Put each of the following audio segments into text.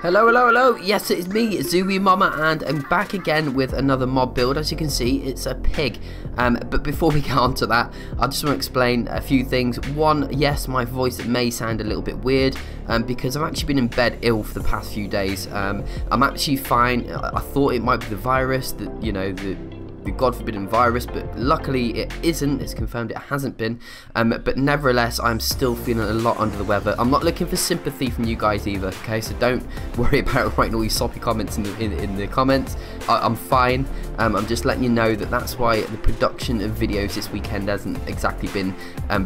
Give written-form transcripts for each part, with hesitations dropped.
Hello, yes, it's me, Zu-Wii-Mama, and I'm back again with another mob build. As you can see, it's a pig, but before we get on to that, I just want to explain a few things. One, yes, my voice may sound a little bit weird, because I've actually been in bed ill for the past few days. I'm actually fine. I thought it might be the virus, that, you know, the God forbidden virus, but luckily it isn't. It's confirmed it hasn't been, but nevertheless I'm still feeling a lot under the weather. I'm not looking for sympathy from you guys either, okay, so don't worry about writing all these soppy comments in the comments. I'm fine. I'm just letting you know that that's why the production of videos this weekend hasn't exactly been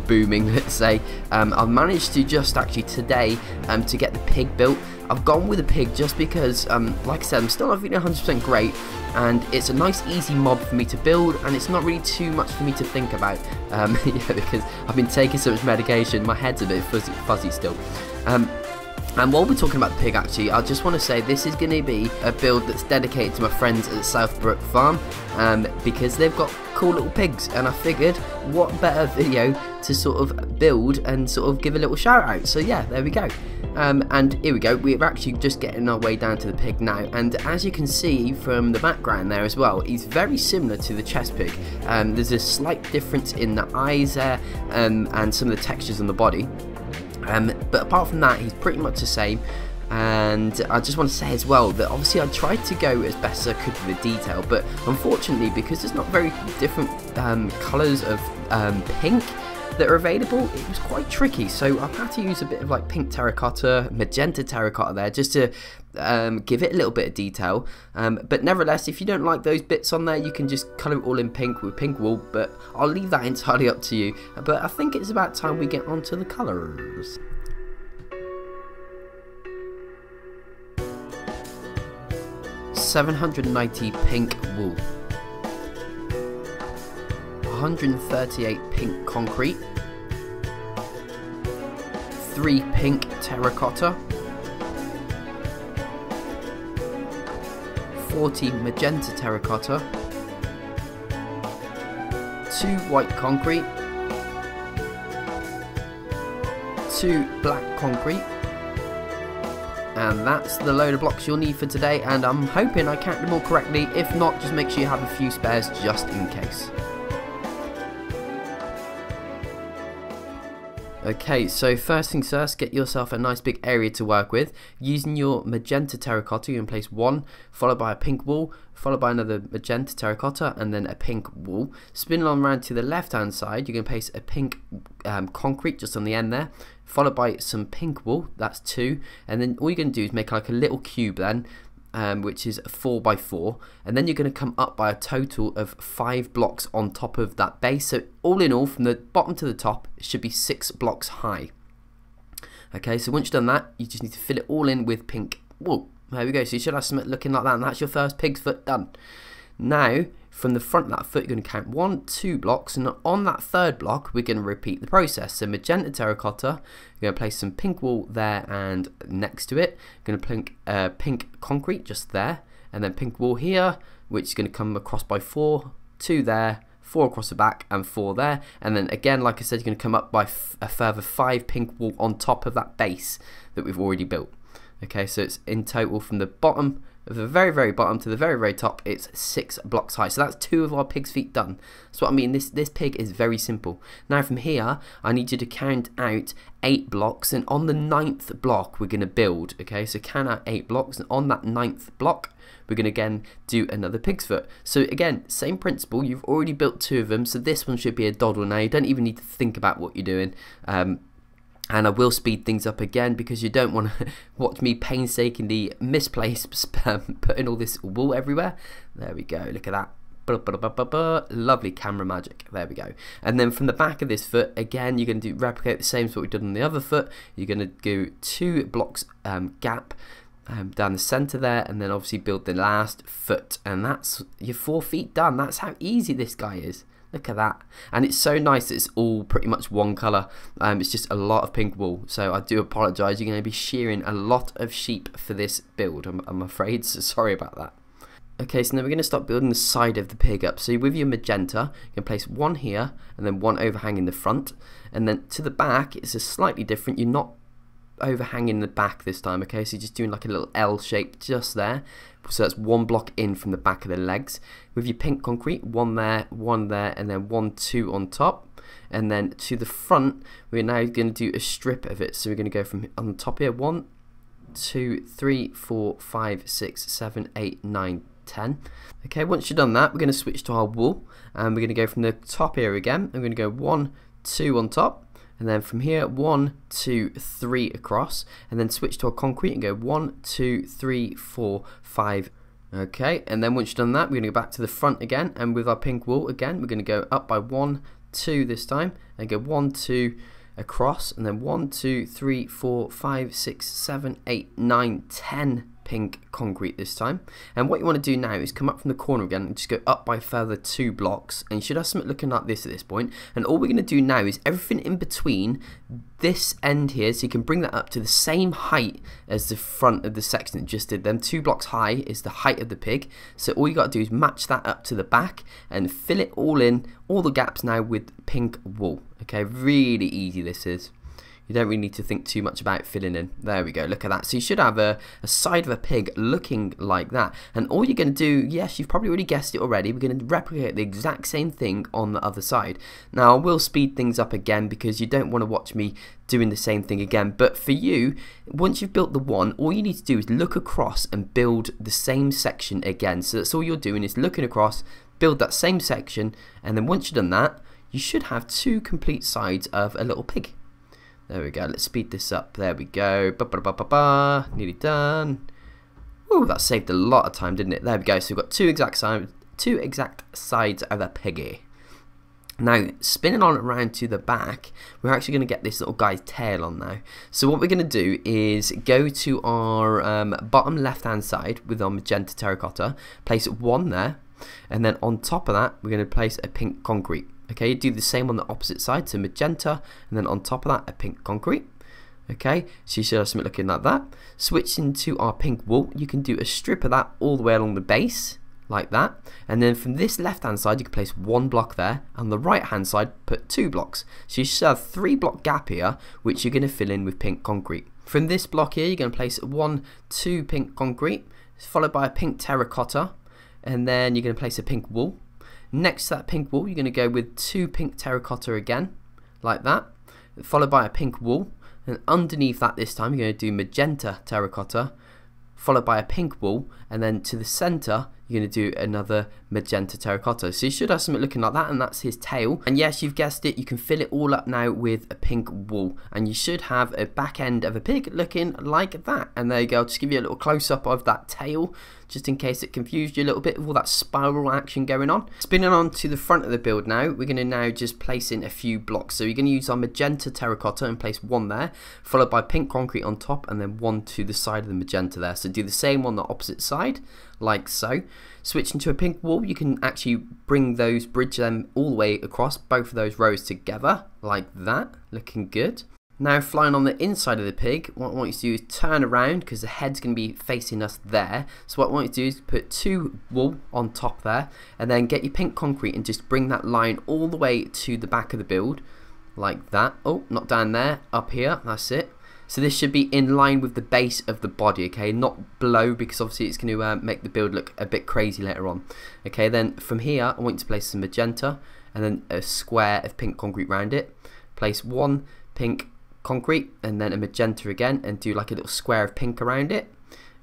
booming, let's say. I've managed to just actually today to get the pig built. I've gone with a pig just because, like I said, I'm still not feeling 100% great, and it's a nice easy mob for me to build, and it's not really too much for me to think about, yeah, because I've been taking so much medication, my head's a bit fuzzy still. And while we're talking about the pig, actually, I just want to say this is going to be a build that's dedicated to my friends at Southbrook Farm, because they've got cool little pigs, and I figured what better video to sort of build and sort of give a little shout out. So yeah, there we go. And here we go, we're actually just getting our way down to the pig now, and as you can see from the background there as well, he's very similar to the chest pig. There's a slight difference in the eyes there, and some of the textures on the body, but apart from that he's pretty much the same. And I just want to say as well that obviously I tried to go as best as I could with the detail, but unfortunately because there's not very different colours of pink that are available, it was quite tricky, so I've had to use a bit of like pink terracotta, magenta terracotta there, just to give it a little bit of detail, but nevertheless if you don't like those bits on there you can just colour it all in pink with pink wool, but I'll leave that entirely up to you. But I think it's about time we get onto the colours. $790 pink wool, 138 pink concrete, 3 pink terracotta, 40 magenta terracotta, 2 white concrete, 2 black concrete, and that's the load of blocks you'll need for today. And I'm hoping I count them all correctly. If not, just make sure you have a few spares just in case. Okay, so first things first, get yourself a nice big area to work with. Using your magenta terracotta, you can place one, followed by a pink wool, followed by another magenta terracotta, and then a pink wool. Spin along around to the left-hand side, you can place a pink concrete just on the end there, followed by some pink wool, that's 2, and then all you're going to do is make like a little cube then, which is 4 by 4, and then you're going to come up by a total of 5 blocks on top of that base, so all in all from the bottom to the top it should be 6 blocks high. Okay, so once you've done that you just need to fill it all in with pink wool. There we go, so you should have something looking like that, and that's your first pig's foot done. Now from the front of that foot you're going to count 1, 2 blocks, and on that 3rd block we're going to repeat the process. So magenta terracotta, you're going to place some pink wool there and next to it, you're going to put pink concrete just there, and then pink wool here, which is going to come across by 4, 2 there, 4 across the back and 4 there, and then again like I said you're going to come up by a further 5 pink wool on top of that base that we've already built. Okay, so it's in total from the bottom, the very bottom to the very top, it's 6 blocks high. So that's 2 of our pig's feet done. That's what I mean, this pig is very simple. Now from here I need you to count out 8 blocks, and on the 9th block we're going to build. Okay, so count out 8 blocks, and on that 9th block we're going to again do another pig's foot. So again, same principle, you've already built 2 of them, so this one should be a doddle now. You don't even need to think about what you're doing. And I will speed things up again because you don't want to watch me painstakingly misplace putting all this wool everywhere. There we go, look at that. Lovely camera magic, there we go. And then from the back of this foot, again, you're going to replicate the same as what we did on the other foot. You're going to do 2 blocks gap down the centre there, and then obviously build the last foot. And that's your 4 feet done. That's how easy this guy is. Look at that, and it's so nice that it's all pretty much one colour. It's just a lot of pink wool, so I do apologise, you're going to be shearing a lot of sheep for this build, I'm afraid, so sorry about that. Okay, so now we're going to start building the side of the pig up. So with your magenta, you can place 1 here, and then 1 overhanging the front, and then to the back, it's a slightly different, you're not overhanging the back this time, okay? So you're just doing like a little L shape just there. So that's one block in from the back of the legs. With your pink concrete, one there, and then 1, 2 on top. And then to the front, we're now going to do a strip of it. So we're going to go from on the top here, 1, 2, 3, 4, 5, 6, 7, 8, 9, 10. Okay, once you've done that, we're going to switch to our wool, and we're going to go from the top here again. I'm going to go 1, 2 on top, and then from here 1, 2, 3 across, and then switch to our concrete and go 1, 2, 3, 4, 5. Okay, and then once you've done that, we're going to go back to the front again, and with our pink wool again, we're going to go up by 1, 2 this time, and go 1, 2 across, and then 1, 2, 3, 4, 5, 6, 7, 8, 9, 10 pink concrete this time. And what you want to do now is come up from the corner again and just go up by further 2 blocks, and you should have something looking like this at this point. And all we're going to do now is everything in between this end here, so you can bring that up to the same height as the front of the section that just did. Them 2 blocks high is the height of the pig, so all you got to do is match that up to the back and fill it all in, all the gaps now, with pink wool. Okay, really easy this is. You don't really need to think too much about filling in. There we go, look at that. So you should have a side of a pig looking like that. And all you're going to do, yes, you've probably already guessed it already, we're going to replicate the exact same thing on the other side. Now, I will speed things up again because you don't want to watch me doing the same thing again. But for you, once you've built the one, all you need to do is look across and build the same section again. So that's all you're doing, is looking across, build that same section, and then once you've done that, you should have 2 complete sides of a little pig. There we go, let's speed this up. There we go, ba-ba-ba-ba-ba, nearly done. Ooh, that saved a lot of time, didn't it? There we go, so we've got 2 exact sides of a piggy. Now, spinning on around to the back, we're actually going to get this little guy's tail on now. So what we're going to do is go to our bottom left-hand side with our magenta terracotta, place 1 there, and then on top of that, we're going to place a pink concrete. Okay, you do the same on the opposite side, so magenta, and then on top of that, a pink concrete. Okay, so you should have something looking like that. Switch into our pink wool. You can do a strip of that all the way along the base, like that. And then from this left-hand side, you can place 1 block there, and the right-hand side, put 2 blocks. So you should have 3 block gap here, which you're going to fill in with pink concrete. From this block here, you're going to place 1, 2 pink concrete, followed by a pink terracotta, and then you're going to place a pink wool. Next to that pink wool, you're going to go with 2 pink terracotta again, like that, followed by a pink wool. And underneath that this time, you're going to do magenta terracotta, followed by a pink wool. And then to the center, you're going to do another magenta terracotta. So you should have something looking like that, and that's his tail. And yes, you've guessed it, you can fill it all up now with a pink wool. And you should have a back end of a pig looking like that. And there you go, I'll just give you a little close-up of that tail, just in case it confused you a little bit with all that spiral action going on. Spinning on to the front of the build now, we're going to now just place in a few blocks. So you're going to use our magenta terracotta and place 1 there, followed by pink concrete on top, and then 1 to the side of the magenta there. So do the same on the opposite side, like so. Switching to a pink wool, you can actually bring those, bridge them all the way across, both of those rows together, like that, looking good. Now flying on the inside of the pig, what I want you to do is turn around, because the head's going to be facing us there. So what I want you to do is put 2 wool on top there, and then get your pink concrete and just bring that line all the way to the back of the build, like that. Oh, not down there, up here, that's it. So this should be in line with the base of the body, okay, not below, because obviously it's going to make the build look a bit crazy later on. Okay, then from here, I want you to place some magenta, and then a square of pink concrete around it. Place 1 pink concrete, and then a magenta again, and do like a little square of pink around it,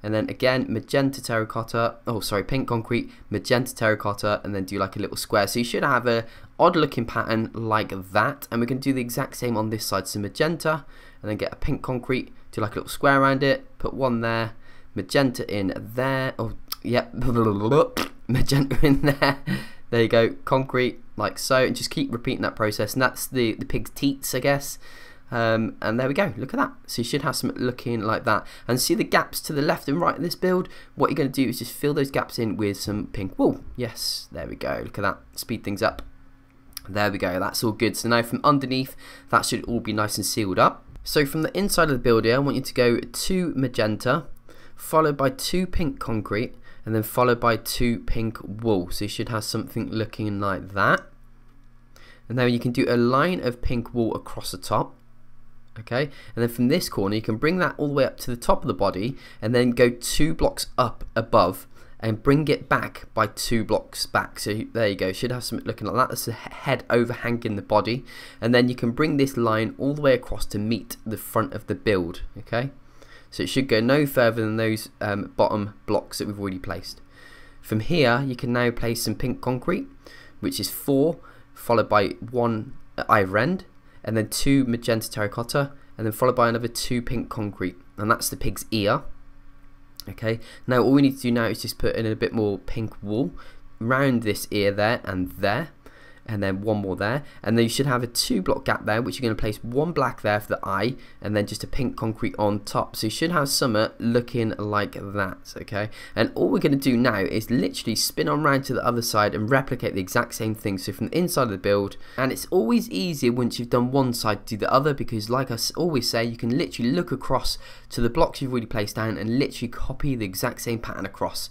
and then again magenta terracotta, oh sorry, pink concrete, magenta terracotta, and then do like a little square. So you should have a odd looking pattern like that. And we can do the exact same on this side, so magenta, and then get a pink concrete, do like a little square around it, put 1 there, magenta in there, oh yep, magenta in there, there you go, concrete, like so, and just keep repeating that process. And that's the pig's teats, I guess. And there we go, look at that. So you should have something looking like that. And see the gaps to the left and right of this build? What you're going to do is just fill those gaps in with some pink wool. Yes, there we go, look at that, speed things up. There we go, that's all good. So now from underneath, that should all be nice and sealed up. So from the inside of the build here, I want you to go 2 magenta, followed by 2 pink concrete, and then followed by 2 pink wool. So you should have something looking like that. And then you can do a line of pink wool across the top, okay? And then from this corner you can bring that all the way up to the top of the body and then go 2 blocks up above and bring it back by 2 blocks back. So there you go, should have something looking like that. That's the head overhanging the body, and then you can bring this line all the way across to meet the front of the build, okay? So it should go no further than those bottom blocks that we've already placed. From here you can now place some pink concrete, which is 4 followed by 1 ivory end, and then 2 magenta terracotta, and then followed by another 2 pink concrete, and that's the pig's ear. Okay, now all we need to do now is just put in a bit more pink wool round this ear there, and then 1 more there, and then you should have a 2 block gap there, which you're going to place 1 black there for the eye, and then just a pink concrete on top. So you should have summer looking like that, okay? And all we're going to do now is literally spin on round to the other side and replicate the exact same thing, so from the inside of the build. And it's always easier once you've done one side to do the other, because like I always say, you can literally look across to the blocks you've already placed down and literally copy the exact same pattern across.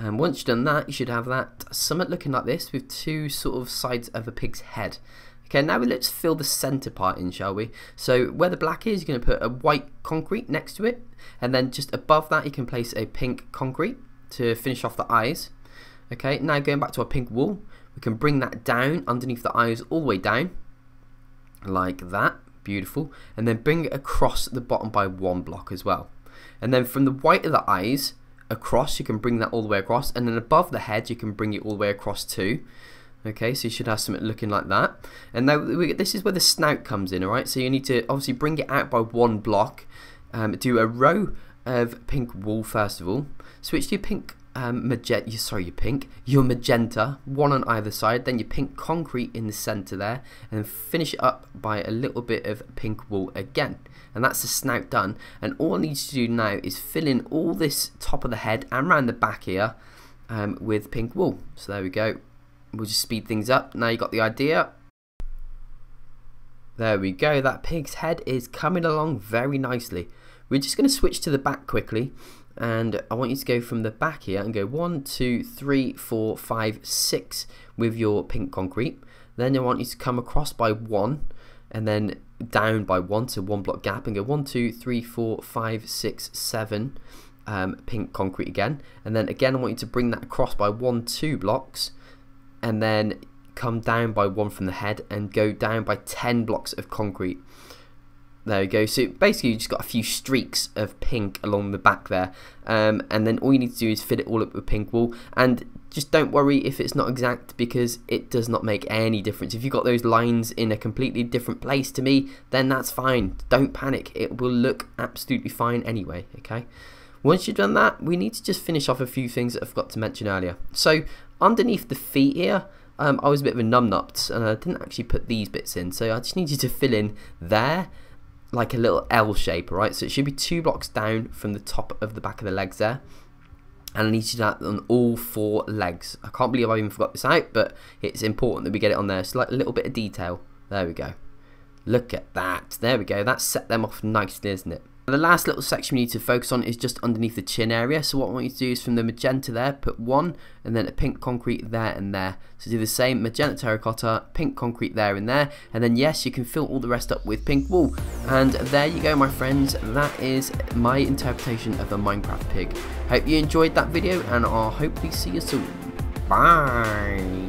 And once you've done that, you should have that summit looking like this with 2 sort of sides of a pig's head. Okay, now let's fill the centre part in, shall we? So where the black is, you're going to put a white concrete next to it, and then just above that you can place a pink concrete to finish off the eyes. Okay, now going back to our pink wool, we can bring that down underneath the eyes all the way down, like that, beautiful, and then bring it across the bottom by 1 block as well. And then from the white of the eyes, across, you can bring that all the way across, and then above the head you can bring it all the way across too. Okay, so you should have something looking like that. And now this is where the snout comes in, alright? So you need to obviously bring it out by 1 block, do a row of pink wool first of all, switch to your pink your magenta, 1 on either side, then your pink concrete in the centre there, and then finish it up by a little bit of pink wool again. And that's the snout done, and all I need to do now is fill in all this top of the head and around the back here with pink wool. So there we go, we'll just speed things up, now you got the idea. There we go, that pig's head is coming along very nicely. We're just going to switch to the back quickly, and I want you to go from the back here and go 1, 2, 3, 4, 5, 6 with your pink concrete. Then I want you to come across by 1 and then down by 1, so 1 block gap, and go 1, 2, 3, 4, 5, 6, 7 pink concrete again. And then again I want you to bring that across by 1, 2 blocks, and then come down by 1 from the head and go down by 10 blocks of concrete. There we go, so basically you just got a few streaks of pink along the back there, and then all you need to do is fill it all up with pink wool. And just don't worry if it's not exact, because it does not make any difference. If you've got those lines in a completely different place to me, then that's fine, don't panic, it will look absolutely fine anyway, okay? Once you've done that, we need to just finish off a few things that I forgot to mention earlier. So underneath the feet here, I was a bit of a numbnut and I didn't actually put these bits in, so I just need you to fill in there like a little L shape, alright? So it should be 2 blocks down from the top of the back of the legs there, and I need to do that on all 4 legs. I can't believe I even forgot this out, but it's important that we get it on there. It's like a little bit of detail. There we go, look at that, there we go, that set them off nicely, isn't it? The last little section we need to focus on is just underneath the chin area. So what I want you to do is from the magenta there, put 1 and then a pink concrete there and there. So do the same, magenta terracotta, pink concrete there and there, and then yes, you can fill all the rest up with pink wool. And there you go, my friends, that is my interpretation of the Minecraft pig. Hope you enjoyed that video, and I'll hopefully see you soon. Bye.